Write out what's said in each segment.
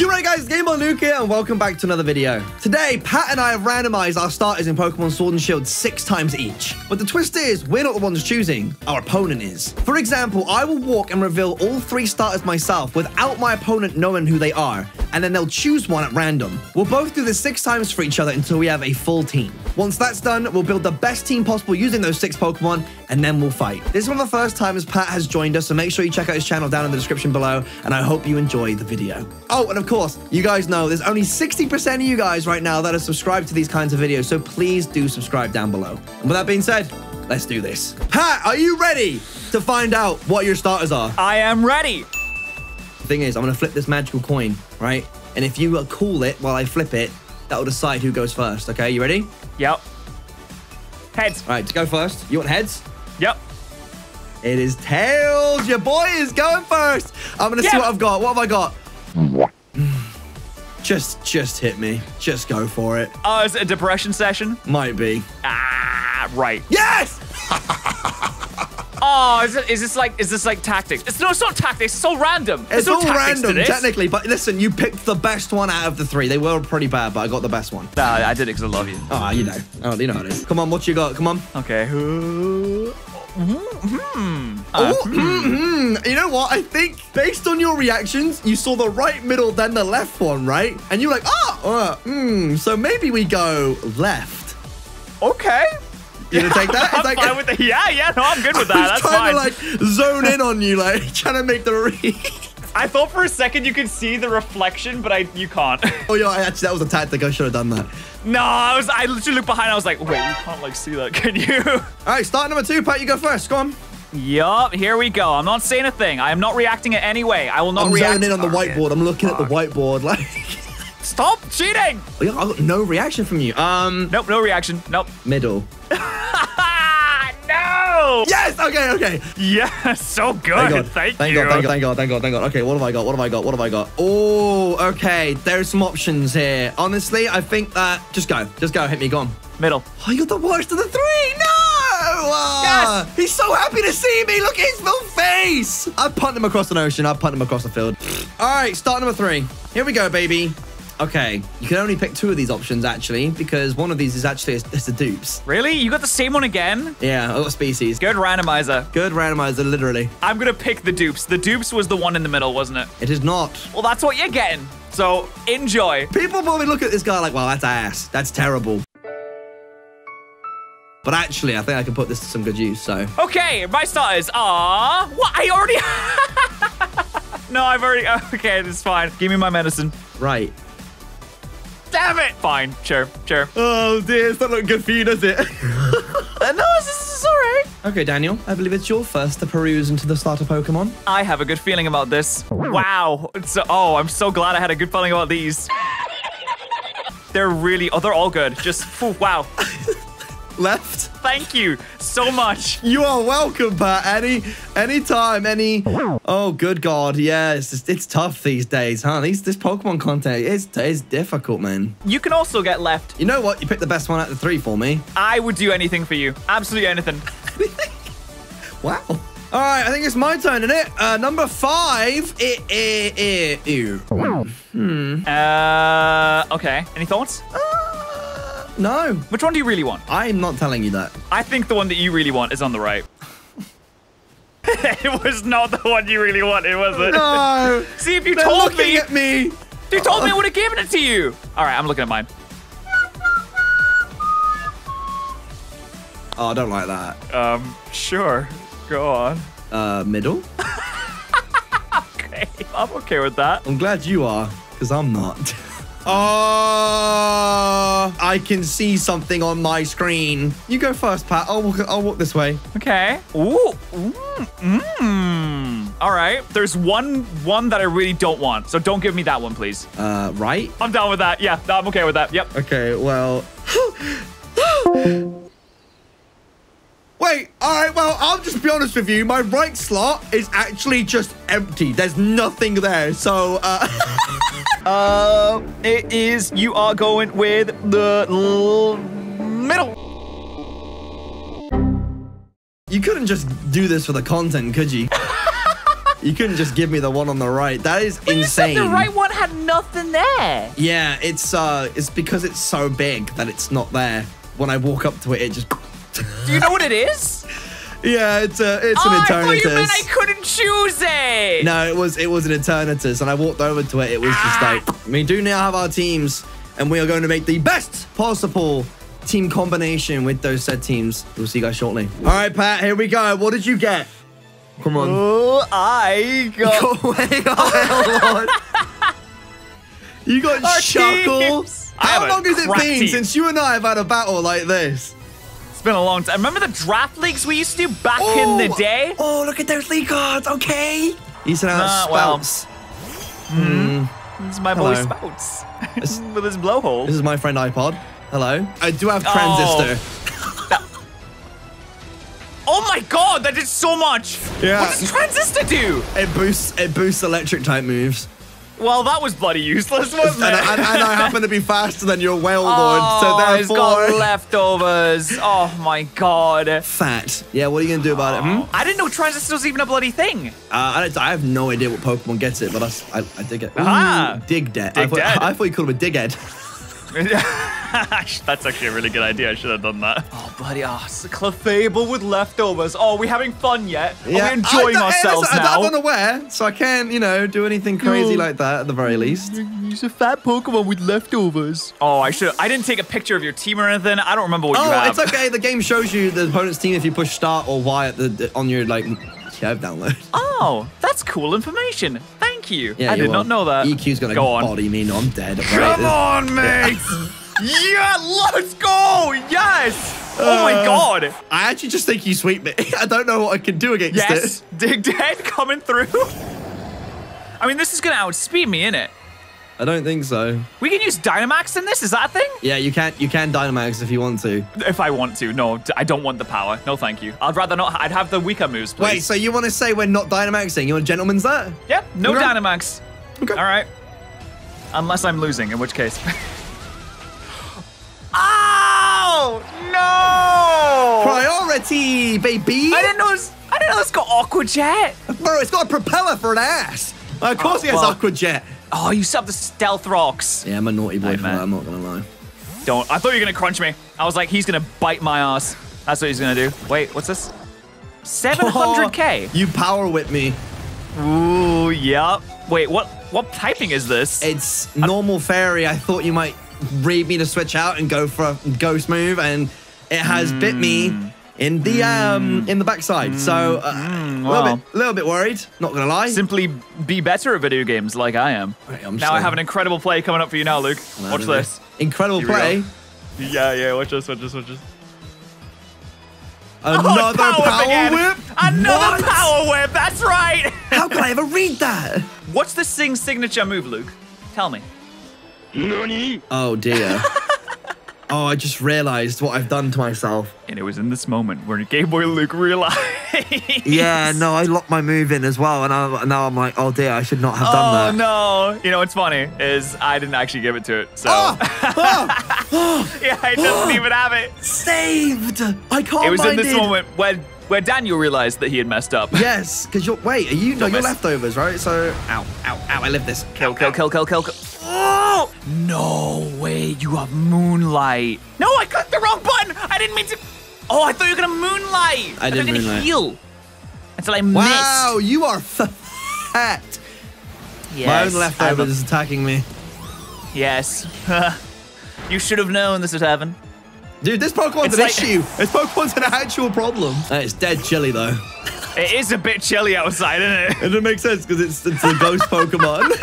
You're right, guys, GameboyLuke here, and welcome back to another video. Today, Pat and I have randomized our starters in Pokémon Sword and Shield 6 times each. But the twist is, we're not the ones choosing, our opponent is. For example, I will walk and reveal all 3 starters myself without my opponent knowing who they are, and then they'll choose one at random. We'll both do this 6 times for each other until we have a full team. Once that's done, we'll build the best team possible using those 6 Pokémon, and then we'll fight. This is one of the first times Pat has joined us, so make sure you check out his channel down in the description below, and I hope you enjoy the video. Oh, and of course, you guys know there's only 60% of you guys right now that are subscribed to these kinds of videos, so please do subscribe down below. And with that being said, let's do this. Pat, are you ready to find out what your starters are? I am ready. The thing is, I'm gonna flip this magical coin, right? And if you call it while I flip it, that'll decide who goes first, okay? You ready? Yep. Heads. All right, to go first. You want heads? Yep. It is tails. Your boy is going first. I'm gonna see what I've got. What have I got? Just hit me. Just go for it. Oh, is it a depression session? Might be. Ah, right. Yes! Oh, is this like tactics? It's not tactics. It's all random. It's all random, technically. But listen, you picked the best one out of the 3. They were pretty bad, but I got the best one. Nah, I did it because I love you. Oh, you know. Oh, you know how it is. Come on, what you got? Come on. Okay. You know what? I think based on your reactions, you saw the right middle, then the left one, right? And you're like, so maybe we go left. Okay. You gonna take that? I'm fine with that. Yeah, no, I'm good with that. That's fine. I was trying to like zone in on you, like trying to make the read. I thought for a second you could see the reflection, but you can't. Oh, yeah, actually, that was a tactic. I should have done that. No, I literally looked behind. I was like, wait, you can't, like, see that, can you? All right, start number 2. Pat, you go first. Go on. Yup, here we go. I'm not saying a thing. I am not reacting in any way. I will not react. I'm zoning in on the whiteboard. I'm looking at the whiteboard, like... Stop cheating! I got no reaction from you. Nope, no reaction. Nope. Middle. No! Yes! Okay. Yeah, so good. Thank God. Okay, what have I got? Oh, okay. There's some options here. Honestly, I think that... Just go. Hit me. Go on. Middle. Oh, you got the worst of the 3. No! Yes! He's so happy to see me. Look at his little face. I punt him across an ocean. I punt him across a field. All right, start number 3. Here we go, baby. Okay, you can only pick 2 of these options, actually, because one of these is actually it's the dupes. Really? You got the same one again? Yeah, I got species. Good randomizer. Good randomizer, literally. I'm going to pick the dupes. The dupes was the one in the middle, wasn't it? It is not. Well, that's what you're getting, so enjoy. People probably look at this guy like, wow, that's ass. That's terrible. But actually, I think I can put this to some good use, so. Okay, my starters are... What? I already... No, I've already... Okay, it's fine. Give me my medicine. Right. Damn it! Fine, sure. Oh dear, it's not looking good for you, does it? No, this is all right. Okay, Daniel, I believe it's your first to peruse into the starter Pokemon. I have a good feeling about this. Wow. I'm so glad I had a good feeling about these. They're all good. Just, wow. Left. Thank you so much. You are welcome, Pat. Anytime. Oh, good God. Yeah, it's tough these days, huh? This Pokemon content is difficult, man. You can also get left. You know what? You picked the best one out of the 3 for me. I would do anything for you. Absolutely anything. Wow. All right, I think it's my turn, isn't it? Number 5. Okay. Any thoughts? No. Which one do you really want? I'm not telling you that. I think the one that you really want is on the right. It was not the one you really wanted, was it? No. See, if you told me... They're looking at me. If you told me, I would have given it to you. All right, I'm looking at mine. Oh, I don't like that. Sure. Go on. Middle? Okay. I'm okay with that. I'm glad you are, because I'm not. Oh, I can see something on my screen. You go first, Pat. I'll walk this way. Okay. Ooh. All right. There's one that I really don't want. So don't give me that one, please. Right? I'm down with that. Yeah, I'm okay with that. Yep. Okay, well. Wait, all right, well, I'll just be honest with you. My right slot is actually just empty. There's nothing there, so... it is, you are going with the middle. You couldn't just do this for the content, could you? You couldn't just give me the one on the right. That is insane. You said the right one had nothing there. Yeah, it's because it's so big that it's not there. When I walk up to it, it just... Do you know what it is? Yeah, it's an Eternatus. I thought you meant I couldn't choose it. No, it was an Eternatus, and I walked over to it. It was just like, we do now have our teams, and we are going to make the best possible team combination with those said teams. We'll see you guys shortly. All right, Pat, here we go. What did you get? Come on. Oh, I got... Go away, oh, you got Shuckle. How long has it been since you and I have had a battle like this? It's been a long time. Remember the draft leagues we used to do back in the day? Oh, look at those league cards. Okay. You said Spouts. Well. This is my boy Spouts. With his blowhole. This is my friend iPod. Hello. I do have Transistor. Oh, oh my god, that did so much. Yeah. What does Transistor do? It boosts electric type moves. Well, that was bloody useless, wasn't it? And I happen to be faster than your whale lord, so therefore... Oh, he's got leftovers. Oh, my God. Fat. Yeah, what are you going to do about it? Hmm? I didn't know Transistor was even a bloody thing. I have no idea what Pokemon gets it, but I dig it. Ah, Digdead. I thought you called him a Dighead. That's actually a really good idea. I should have done that. Oh, bloody ass. Clefable with leftovers. Oh, are we having fun yet? Yeah. Are we enjoying ourselves now? I'm unaware, so I can't, you know, do anything crazy like that at the very least. He's a fat Pokemon with leftovers. Oh, I should. I didn't take a picture of your team or anything. I don't remember what you have. Oh, it's okay. The game shows you the opponent's team if you push start or Y at the on your, like, download. Oh, that's cool information. Thank you. Yeah, I did not know that. EQ's going to body me. No, I'm dead. Come on, mate. Yeah, let's go! Yes! Oh my god! I actually just think you sweep me. I don't know what I can do against this. Dig Dead coming through. I mean, this is gonna outspeed me, innit? I don't think so. We can use Dynamax in this? Is that a thing? Yeah, you can Dynamax if you want to. If I want to. No, I don't want the power. No, thank you. I'd rather not. I'd have the weaker moves, please. Wait, so you want to say we're not Dynamaxing? You want gentlemen's that? Yep, no Dynamax. Okay. All right. Unless I'm losing, in which case. Ow! No! Priority, baby! I didn't know it's got Aqua Jet. Bro, it's got a propeller for an ass. Of course he has Aqua Jet. Oh, you subbed the stealth rocks. Yeah, I'm a naughty boy for that, I'm not gonna lie. Don't. I thought you were gonna crunch me. I was like, he's gonna bite my ass. That's what he's gonna do. Wait, what's this? 700K. Oh, you power whip me. Ooh, yeah. Wait, what typing is this? It's normal fairy. I thought you might read me to switch out and go for a ghost move, and it has bit me in the backside. So a little bit worried, not gonna lie. Simply be better at video games like I am. Right, now I have an incredible play coming up for you now, Luke. Watch this. Incredible play? Yeah, yeah, watch this, watch this, watch this. Another power whip? Another power whip, that's right! How could I ever read that? What's the Sing's signature move, Luke? Tell me. Nani? Oh dear. Oh, I just realized what I've done to myself. And it was in this moment where GameboyLuke realized. Yeah, no, I locked my move in as well. And now I'm like, oh dear, I should not have done that. Oh no. You know, what's funny is I didn't actually give it to it. So. Yeah, it doesn't even have it. Saved. I can't. It was in this moment where Daniel realized that he had messed up. Yes, because you're, wait, are you, no, you're leftovers, right? So, ow, ow, ow, I live this. Kill, kill, kill, kill, kill, kill. Oh! No way, you have Moonlight. No, I clicked the wrong button. I didn't mean to. Oh, I thought you were going to Moonlight. I didn't mean to heal until I missed. Wow, you are fat. Yes, my own leftovers is attacking me. Yes. You should have known this would happen. Dude, this Pokemon's an issue. This Pokemon's an actual problem. It's dead chilly, though. It is a bit chilly outside, isn't it? It doesn't make sense, because it's a ghost Pokemon.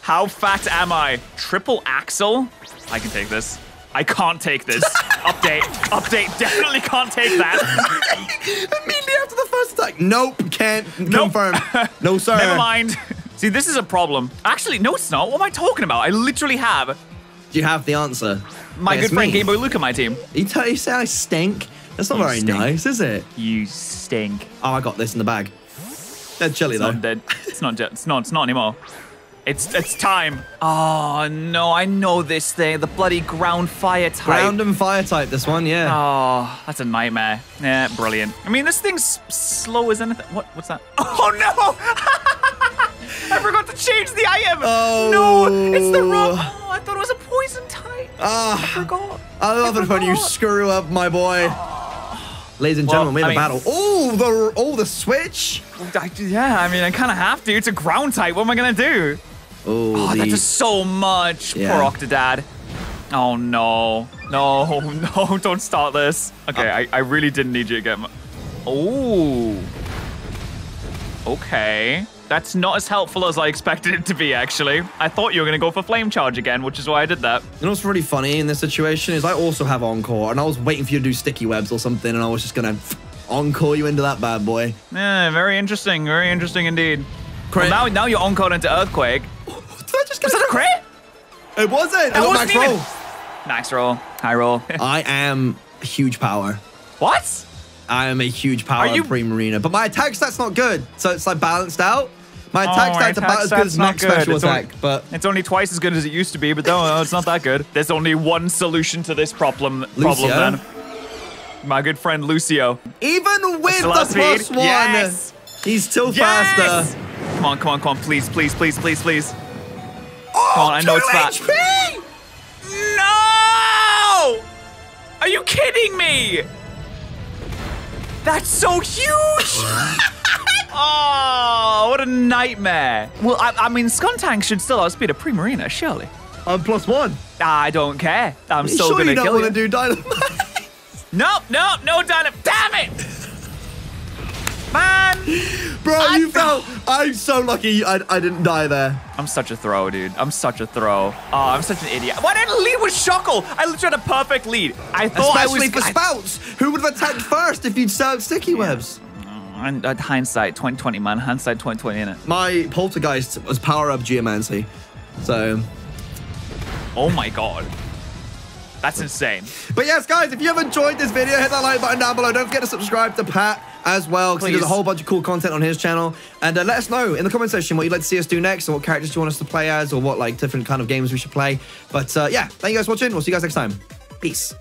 How fat am I? Triple Axel? I can take this. I can't take this. Update. Update. Definitely can't take that. Immediately after the first attack. Nope. Can't confirm. No, sir. Never mind. See, this is a problem. Actually, no, it's not. What am I talking about? I literally have... Do you have the answer? My good friend GameboyLuke on my team. You say I stink? That's not very nice, is it? You stink. Oh, I got this in the bag. Dead chilly, though. Dead. It's not anymore. It's time. Oh, no, I know this thing. The bloody ground fire type. Ground and fire type, this one, yeah. Oh, that's a nightmare. Yeah, brilliant. I mean, this thing's slow as anything. What's that? Oh, no! I forgot to change the item. Oh. No, it's the wrong. Oh, I thought it was a poison type. I forgot. I love it when you screw up, my boy. Ladies and gentlemen, we have a battle. Oh, the switch. Yeah, I mean, I kind of have to. It's a ground type. What am I going to do? Oh, that's just so much. Yeah. Poor Octodad. Oh, no. No, no, don't start this. Okay, I really didn't need you to get my... Oh. Okay. That's not as helpful as I expected it to be, actually. I thought you were going to go for flame charge again, which is why I did that. You know what's really funny in this situation is I also have Encore, and I was waiting for you to do Sticky Webs or something, and I was just going to Encore you into that bad boy. Yeah, very interesting indeed. Well, now you're Encored into Earthquake. Was that a crit? It wasn't. It was max roll. Max roll. High roll. I am huge power. What? I am a huge power in Primarina. But my attack stat's not good. So it's like balanced out. My attack stat's about as good as max special attack. But it's only twice as good as it used to be. But no, it's not that good. There's only one solution to this problem, then. My good friend Lucio. Even with the plus one, yes. He's still faster. Come on, come on, come on. Please, please, please, please, please. Oh, come on, I know it's fast. No! Are you kidding me? That's so huge! Oh, what a nightmare. Well, I mean, Skuntank should still outspeed a Primarina, surely. I'm plus one. I don't care. I'm still going to kill you. You don't want to do Dynamax? Nope, nope, no Dynamax. Damn it! Man! Bro, you fell. I'm so lucky I didn't die there. I'm such a throw, dude. I'm such a throw. Oh, I'm such an idiot. Why didn't I lead with Shuckle? I literally had a perfect lead. I thought Especially for Spouts. Who would have attacked first if you'd served Sticky Webs? And hindsight 2020, man. Hindsight 2020, innit? My poltergeist was power up geomancy. So. Oh my god. That's insane. But yes, guys, if you have enjoyed this video, hit that like button down below. Don't forget to subscribe to Pat as well, because he does a whole bunch of cool content on his channel. And let us know in the comment section what you'd like to see us do next, or what characters you want us to play as, or what like different kind of games we should play. But yeah, thank you guys for watching. We'll see you guys next time. Peace.